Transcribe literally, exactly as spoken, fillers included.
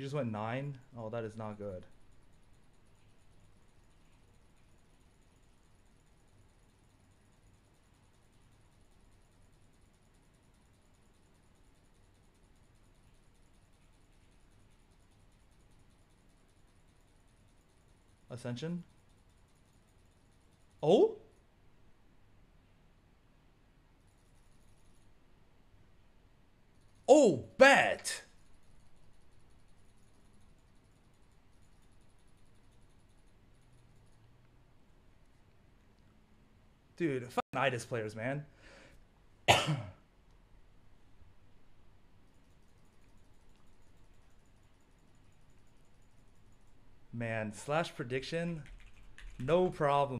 He just went nine. Oh, that is not good. Ascension. Oh? Oh, bet. Dude, fucking Idas players, man. Man, slash prediction, no problem.